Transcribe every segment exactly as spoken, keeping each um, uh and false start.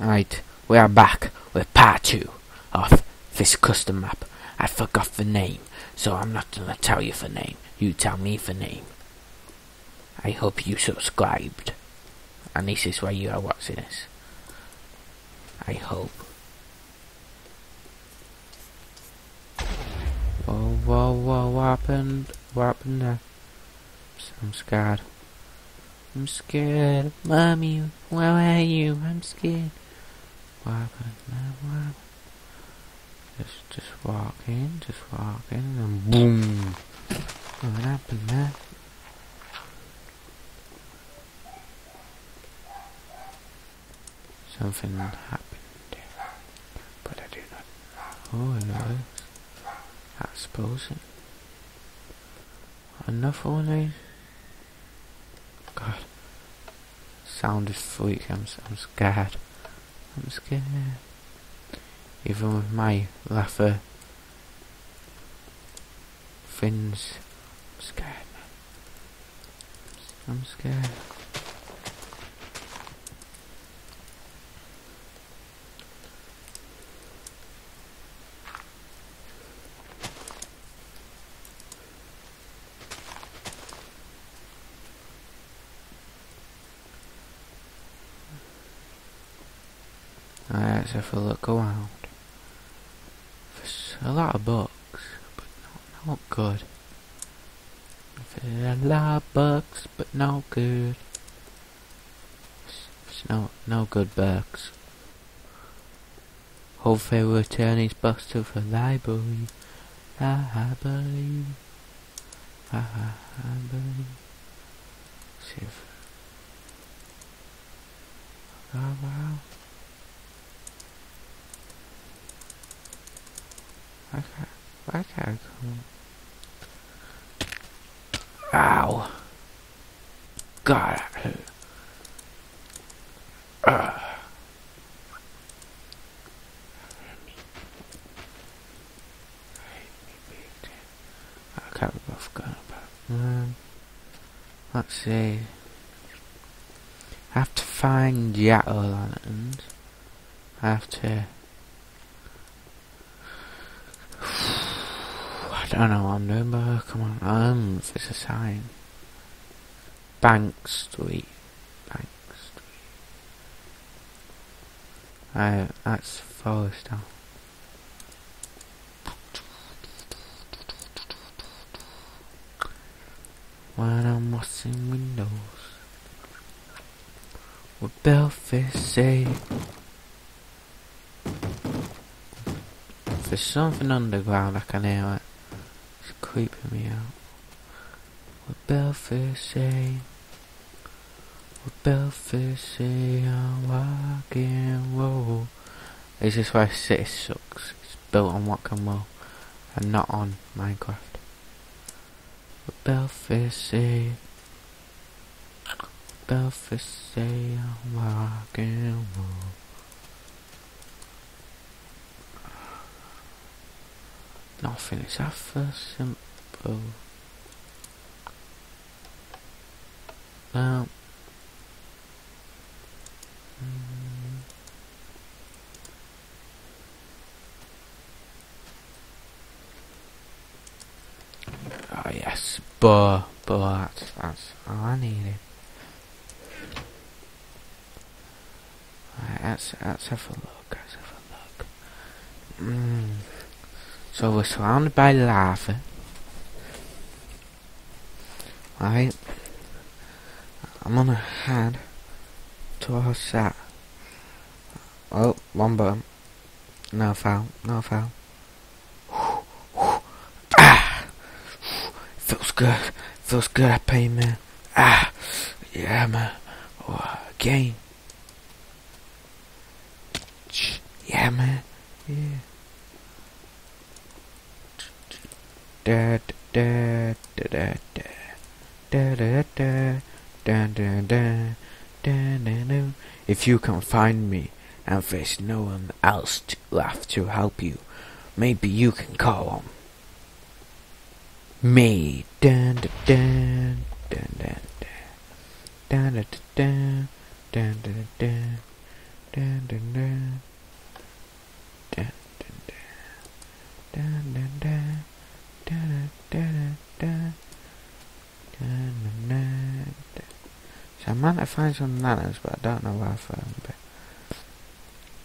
Alright, we are back with part two of this custom map. I forgot the name, so I'm not gonna tell you the name. You tell me the name. I hope you subscribed. And this is where you are watching this. I hope. Whoa, whoa, whoa, what happened? What happened there? I'm scared. I'm scared. Mommy, where are you? I'm scared. What happened there? What happened? Just, just walk in, just walk in, and boom. What happened there? Something happened, but I do not know. Oh, no. I suppose it. Enough already. God. Sound is freak. I'm, I'm scared. I'm scared. Even with my laugher fins. I'm scared, man. I'm scared. Alright, so if I look around, there's a lot of books, but not, not good. There's a lot of books, but no good. There's no, no good books. Hopefully we'll return these books to the library. Library. Library. See if... Oh, wow. I can't, I can't come. Ow. God, that hurt. Ugh. I can't be both going about. Let's see. I have to find yellow lanterns. I have to... I don't know what I'm doing, but come on, um, there's a sign. Bank Street. Bank Street. Uh, that's Forest Hill. When I'm watching windows, what Belfast say? If there's something underground, I can hear it. Creeping me out. What Belfast say? What Belfast say? I'm walking, whoa. This is why city sucks. It's built on rock and roll, and not on Minecraft. What Belfast say? What Belfast say? I'm walking, whoa. Nothing is half as simple. Now, mm. Oh yes, but but that's, that's all I needed. Right, let's let's have a look. Let's have a look. Mm. So we're surrounded by lava. Right. I'm gonna head towards that. Oh, one button. No foul, no foul. Ah! Feels good, feels good, I pay, man. Ah! Yeah, man. Oh, game. Yeah, man. Yeah. Da da da da da da da da da da da da. If you can find me and there's no one else left to help you, maybe you can call on me. Da da da da da da da da da da da Dun, dun, dun. Dun, dun, dun. Dun, dun, dun. I might have found some ladders, but I don't know where I found them.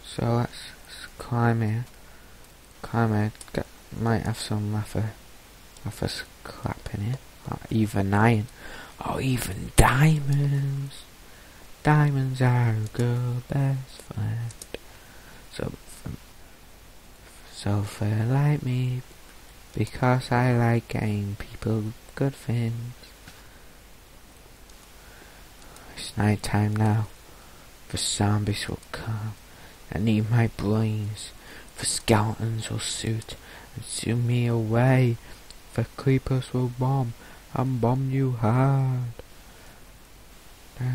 So let's, let's climb here. Climb here. Get, might have some other, other scrap in here. Or even iron. Or even diamonds. Diamonds are a good best friend. So, so for like me, because I like getting people good things. It's night time now. The zombies will come and eat my brains. The skeletons will shoot and shoot me away. The creepers will bomb and bomb you hard. Da,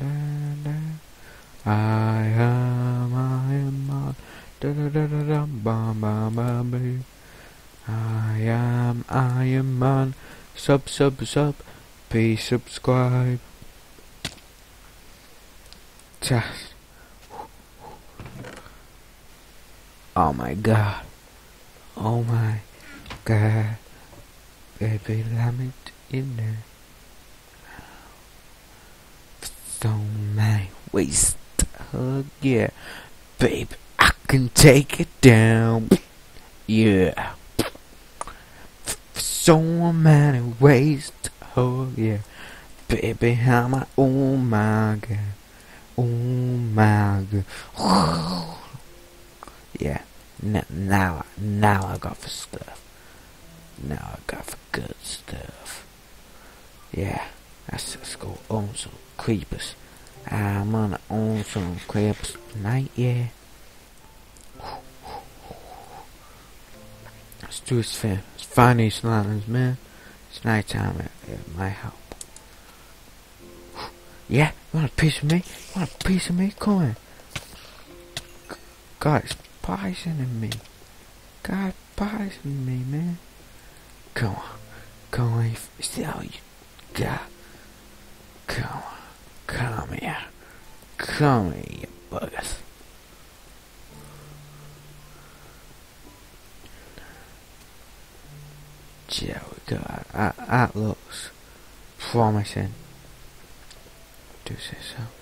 da, da. I am, I am on. Da, da, da, da, da, bomb, bomb, bomb. I am, I am on. Sub, sub, sub. Please subscribe. Just. Oh my god. Oh my god. Baby lament in there. So my waist hug, yeah. Babe, I can take it down. Yeah. So many waist hug, yeah. Baby, I'm a, oh my god. Oh my god. Yeah. Now, now, now I got the stuff. Now I got the good stuff. Yeah. Let's, let's go own some creepers. I'm gonna own some creepers tonight, yeah. Let's do this thing. Let's find these lanterns, man. It's night time at, at my house. Yeah, you want a piece of me? You want a piece of me? Come here. God, it's poisoning me. God, poisoning me, man. Come on. Come on. Is that all you got? Come on. Come here. Come here, you buggers. There we go. That, that looks promising. Do this up.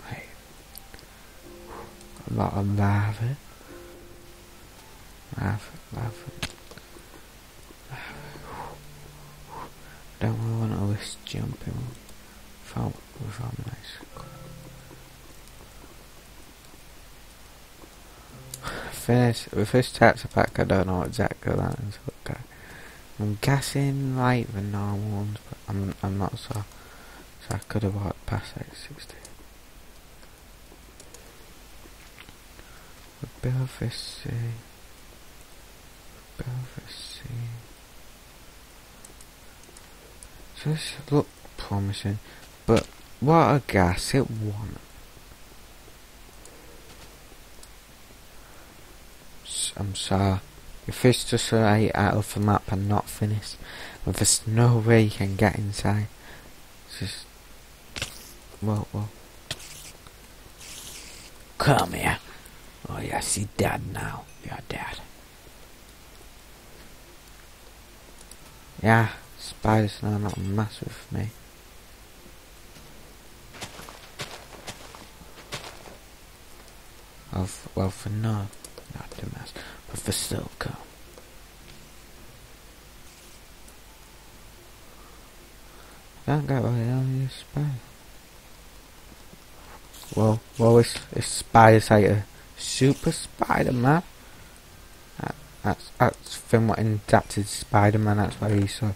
Right. A lot of lava. Laugh, laugh, laugh. Don't we want all this jumping without, without my nice. With this taps pack, I don't know exactly what that is. Okay. I'm guessing like the normal ones, but I'm I'm not so. So I could have walked past like sixty. We build this. Uh, So this looked promising, but what a gas it won. I'm sorry, if it's just right out of the map and not finished, but there's no way you can get inside. It's just whoa, whoa. Come here. Oh yeah, I see Dad now. You're dead. Yeah, spiders are not massive for me. Well, f well for no, not too much, but for still come. I don't get why I only use spiders. Well, well, it's, it's spiders like a super Spider-Man. That's, that's from what adapted Spider-Man, that's why he saw.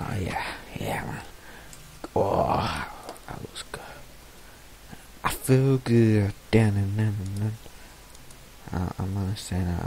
Oh yeah, yeah man. Oh, that looks good. I feel good. I'm gonna say that.